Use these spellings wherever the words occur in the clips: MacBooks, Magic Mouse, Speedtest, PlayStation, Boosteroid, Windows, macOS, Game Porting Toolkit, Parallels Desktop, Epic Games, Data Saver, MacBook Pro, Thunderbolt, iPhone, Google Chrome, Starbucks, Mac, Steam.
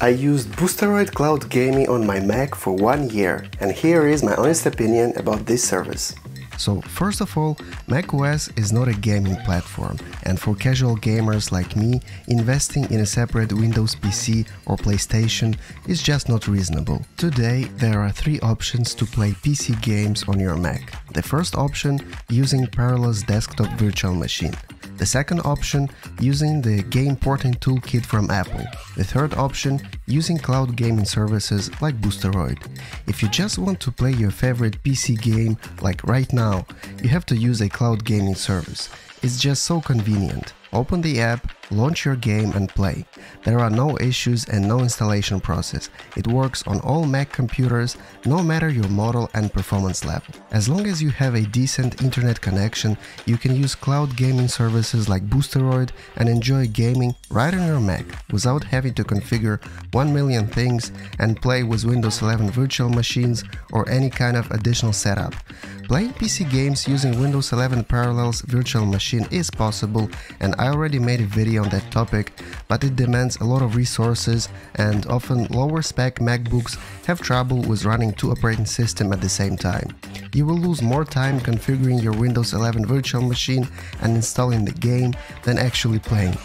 I used Boosteroid Cloud Gaming on my Mac for 1 year, and here is my honest opinion about this service. So first of all, macOS is not a gaming platform, and for casual gamers like me, investing in a separate Windows PC or PlayStation is just not reasonable. Today there are 3 options to play PC games on your Mac. The first option, using Parallels Desktop Virtual Machine. The second option, using the Game Porting Toolkit from Apple. The third option, using cloud gaming services like Boosteroid. If you just want to play your favorite PC game, like right now, you have to use a cloud gaming service. It's just so convenient. Open the app, launch your game and play. There are no issues and no installation process. It works on all Mac computers, no matter your model and performance level. As long as you have a decent internet connection, you can use cloud gaming services like Boosteroid and enjoy gaming right on your Mac without having to configure 1 million things and play with Windows 11 virtual machines or any kind of additional setup. Playing PC games using Windows 11 Parallels Virtual Machine is possible, and I already made a video on that topic, but it demands a lot of resources, and often lower spec MacBooks have trouble with running 2 operating systems at the same time. You will lose more time configuring your Windows 11 virtual machine and installing the game than actually playing.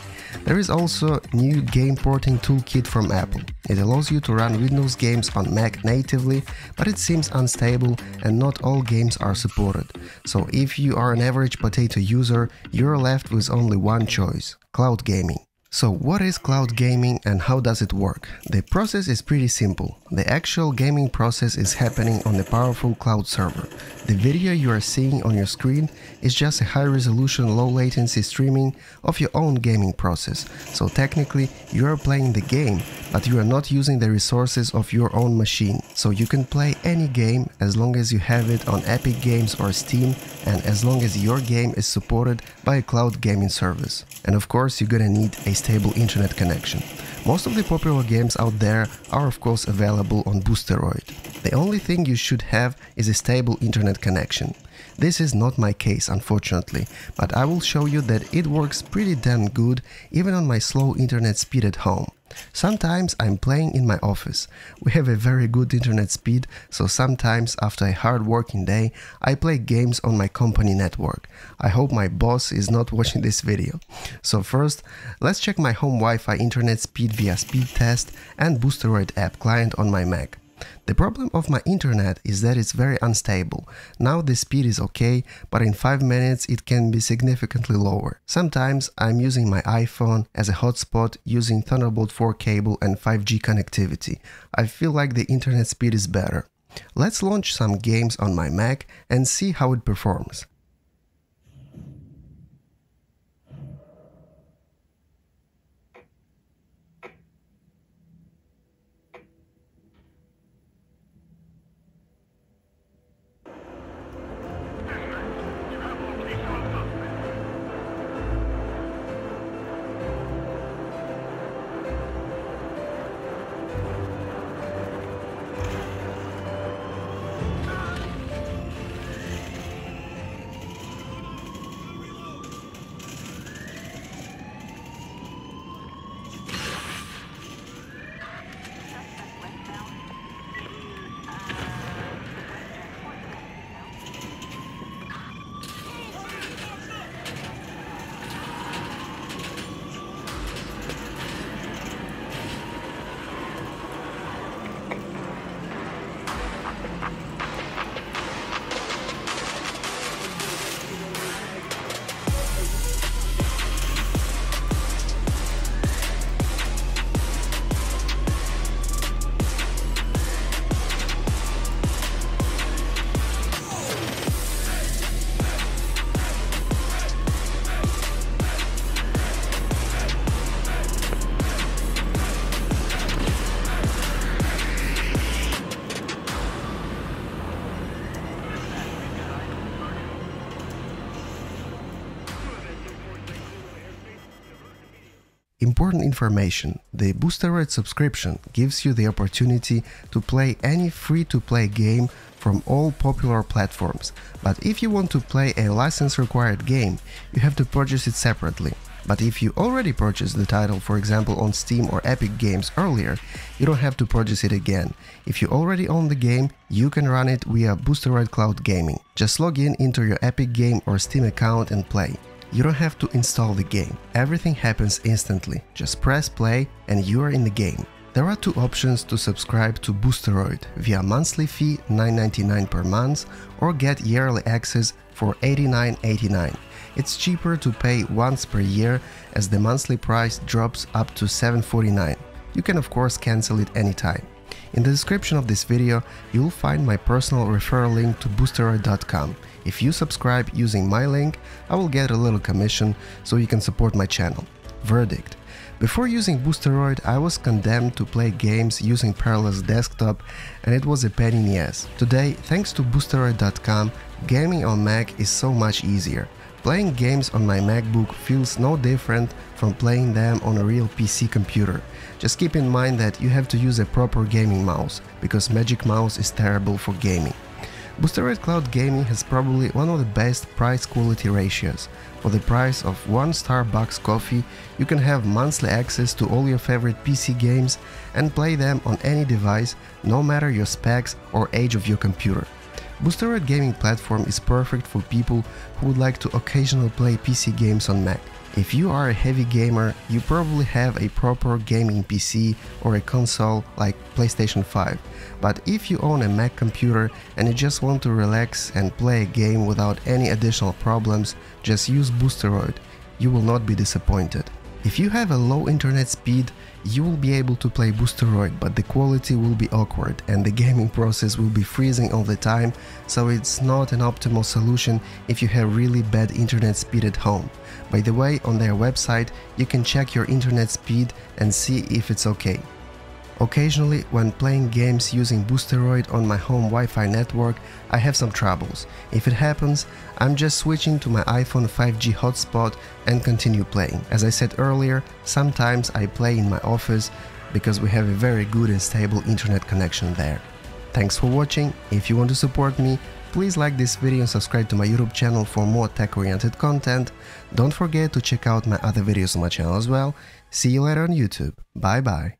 There is also new Game Porting Toolkit from Apple. It allows you to run Windows games on Mac natively, but it seems unstable and not all games are supported. So if you are an average potato user, you're left with only one choice: cloud gaming. So what is cloud gaming and how does it work? The process is pretty simple. The actual gaming process is happening on a powerful cloud server. The video you are seeing on your screen is just a high-resolution, low-latency streaming of your own gaming process. So technically, you are playing the game, but you are not using the resources of your own machine. So you can play any game as long as you have it on Epic Games or Steam, and as long as your game is supported by a cloud gaming service. And of course, you're gonna need a stable internet connection. Most of the popular games out there are of course available on Boosteroid. The only thing you should have is a stable internet connection. This is not my case, unfortunately, but I will show you that it works pretty damn good even on my slow internet speed at home. Sometimes I'm playing in my office. We have a very good internet speed, so sometimes after a hard working day, I play games on my company network. I hope my boss is not watching this video. So first, let's check my home Wi-Fi internet speed via Speedtest and Boosteroid app client on my Mac. The problem of my internet is that it's very unstable. Now the speed is okay, but in 5 minutes it can be significantly lower. Sometimes I'm using my iPhone as a hotspot using Thunderbolt 4 cable and 5G connectivity. I feel like the internet speed is better. Let's launch some games on my Mac and see how it performs. Important information: the Boosteroid subscription gives you the opportunity to play any free-to-play game from all popular platforms, but if you want to play a license-required game, you have to purchase it separately. But if you already purchased the title, for example, on Steam or Epic Games earlier, you don't have to purchase it again. If you already own the game, you can run it via Boosteroid Cloud Gaming. Just log in into your Epic Game or Steam account and play. You don't have to install the game. Everything happens instantly. Just press play and you are in the game. There are two options to subscribe to Boosteroid via monthly fee $9.99 per month or get yearly access for $89.89. It's cheaper to pay once per year as the monthly price drops up to $7.49. You can of course cancel it anytime. In the description of this video, you'll find my personal referral link to Boosteroid.com. If you subscribe using my link, I will get a little commission so you can support my channel. Verdict. Before using Boosteroid, I was condemned to play games using Parallels Desktop, and it was a pain in the ass. Today, thanks to Boosteroid.com, gaming on Mac is so much easier. Playing games on my MacBook feels no different from playing them on a real PC computer. Just keep in mind that you have to use a proper gaming mouse, because Magic Mouse is terrible for gaming. Boosteroid Cloud Gaming has probably one of the best price-quality ratios. For the price of one Starbucks coffee, you can have monthly access to all your favorite PC games and play them on any device, no matter your specs or age of your computer. Boosteroid Gaming Platform is perfect for people who would like to occasionally play PC games on Mac. If you are a heavy gamer, you probably have a proper gaming PC or a console like PlayStation 5. But if you own a Mac computer and you just want to relax and play a game without any additional problems, just use Boosteroid. You will not be disappointed. If you have a low internet speed, you will be able to play Boosteroid, but the quality will be awkward and the gaming process will be freezing all the time, so it's not an optimal solution if you have really bad internet speed at home. By the way, on their website, you can check your internet speed and see if it's okay. Occasionally, when playing games using Boosteroid on my home Wi-Fi network, I have some troubles. If it happens, I'm just switching to my iPhone 5G hotspot and continue playing. As I said earlier, sometimes I play in my office because we have a very good and stable internet connection there. Thanks for watching. If you want to support me, please like this video and subscribe to my YouTube channel for more tech-oriented content. Don't forget to check out my other videos on my channel as well. See you later on YouTube. Bye bye.